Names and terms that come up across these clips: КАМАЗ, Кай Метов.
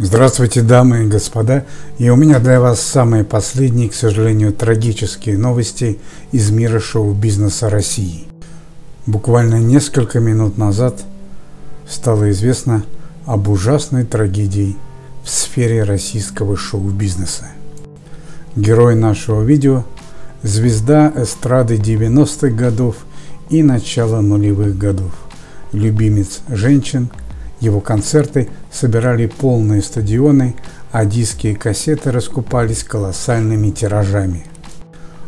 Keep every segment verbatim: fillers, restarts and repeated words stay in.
Здравствуйте, дамы и господа, и у меня для вас самые последние, к сожалению, трагические новости из мира шоу-бизнеса России. Буквально несколько минут назад стало известно об ужасной трагедии в сфере российского шоу-бизнеса. Герой нашего видео – звезда эстрады девяностых годов и начала нулевых годов, любимец женщин. Его концерты собирали полные стадионы, а диски и кассеты раскупались колоссальными тиражами.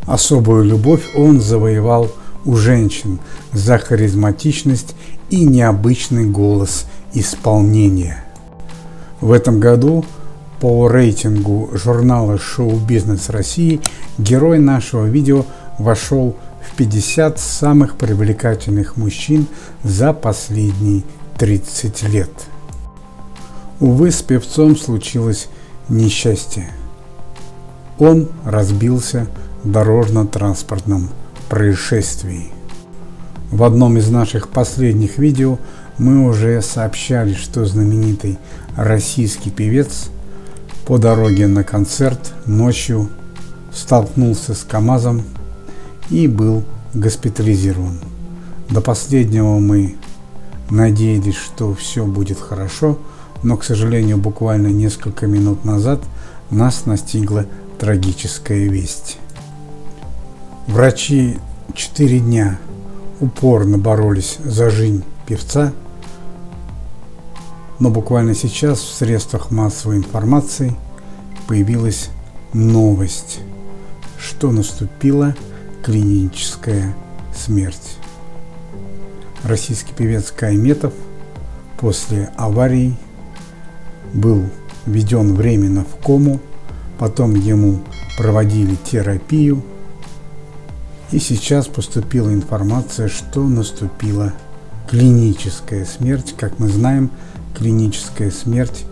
Особую любовь он завоевал у женщин за харизматичность и необычный голос исполнения. В этом году по рейтингу журнала «Шоу-бизнес России» герой нашего видео вошел в пятьдесят самых привлекательных мужчин за последний тридцать лет. Увы, с певцом случилось несчастье. Он разбился в дорожно-транспортном происшествии. В одном из наших последних видео мы уже сообщали, что знаменитый российский певец по дороге на концерт ночью столкнулся с КАМАЗом и был госпитализирован. До последнего мы надеялись, что все будет хорошо, но, к сожалению, буквально несколько минут назад нас настигла трагическая весть. Врачи четыре дня упорно боролись за жизнь певца, но буквально сейчас в средствах массовой информации появилась новость, что наступила клиническая смерть. Российский певец Кай Метов после аварии был введен временно в кому, потом ему проводили терапию, и сейчас поступила информация, что наступила клиническая смерть. Как мы знаем, клиническая смерть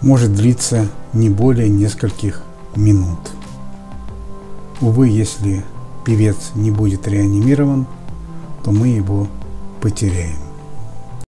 может длиться не более нескольких минут. Увы, если певец не будет реанимирован, то мы его потеряем.